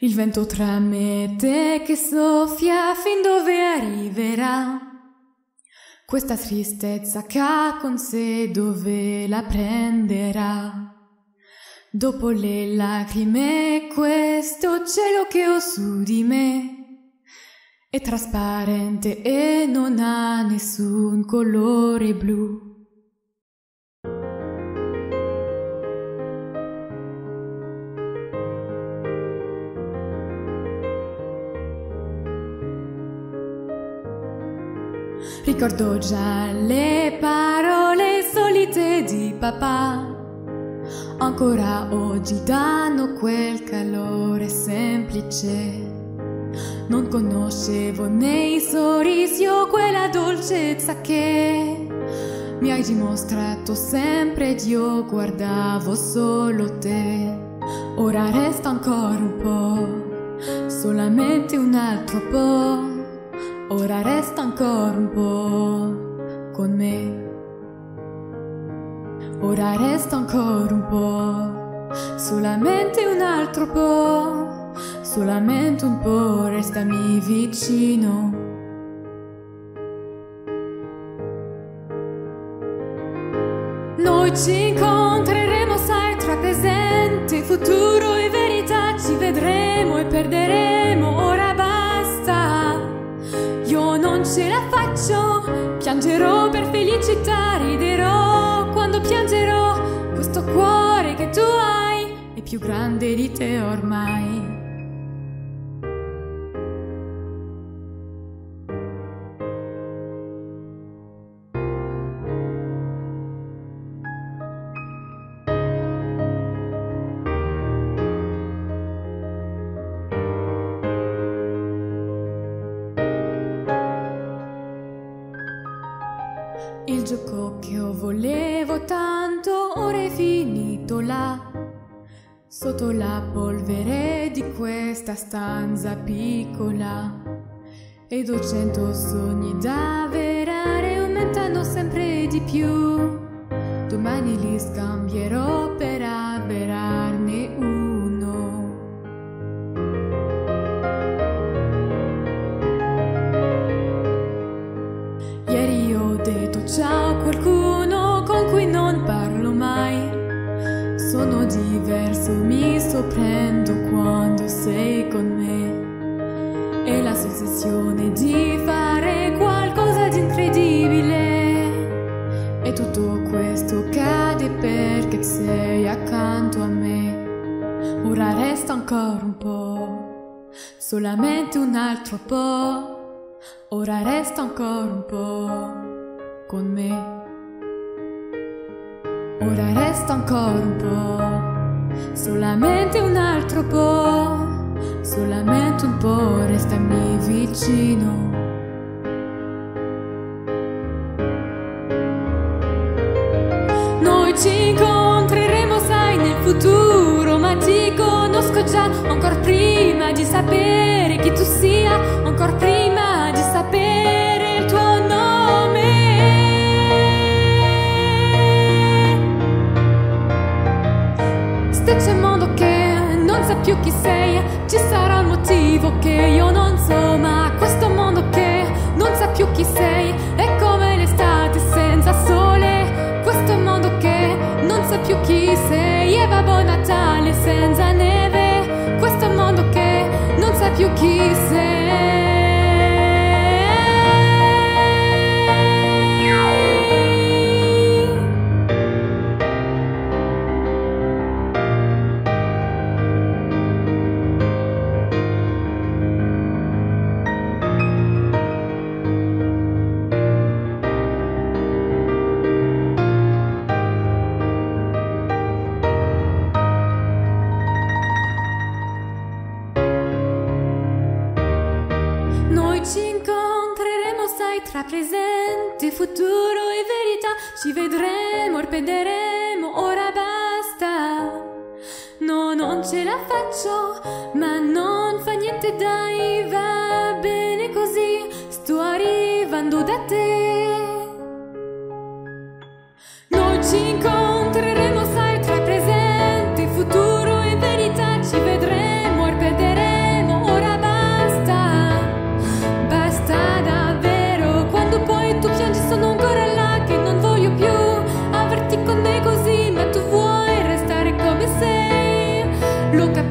Il vento tra me e te che soffia fin dove arriverà. Questa tristezza che ha con sé dove la prenderà. Dopo le lacrime questo cielo che ho su di me è trasparente e non ha nessun colore blu. Ricordo già le parole solite di papà, ancora oggi danno quel calore semplice. Non conoscevo nei sorrisi o quella dolcezza che mi hai dimostrato sempre ed io guardavo solo te. Ora resta ancora un po', solamente un altro po'. Ora resta ancora un po' con me. Ora resta ancora un po', solamente un altro po', solamente un po', restami vicino. Noi ci incontreremo, sai, tra presente, futuro e verità, ci vedremo e perderemo, ora basta. Io non ce la faccio, piangerò per felicità, riderò quando piangerò. Questo cuore che tu hai è più grande di te ormai. Il gioco che io volevo tanto ora è finito là, sotto la polvere di questa stanza piccola. Ed 100 sogni da avverare aumentano sempre di più. Domani li scambierò per avverarne uno. Ieri ho detto ciao a qualcuno con cui non parlo mai. Sono diverso, mi sorprendo quando sei con me. È la sensazione di fare qualcosa di incredibile. E tutto questo cade perché sei accanto a me. Ora resta ancora un po', solamente un altro po'. Ora resta ancora un po' con me. Ora resta ancora un po', solamente un altro po', solamente un po', restami vicino. Noi ci incontreremo, sai, nel futuro, ma ti conosco già, ancora prima di sapere chi tu sia, ancora prima sapere il tuo nome. Se c'è un mondo che non sa più chi sei, ci sarà un motivo che io non so. Ma questo mondo che non sa più chi sei è come l'estate senza sole. Questo mondo che non sa più chi sei è Babbo Natale senza neve. Questo mondo che non sa più chi sei. Ci incontreremo, sai, tra presente, futuro e verità. Ci vedremo, riprenderemo, ora basta. No, non ce la faccio, ma non fa niente, dai, va bene così. Sto arrivando da te. Noi ci incontreremo, sai, tra presente, futuro e verità. Ci vedremo, riprenderemo. Luca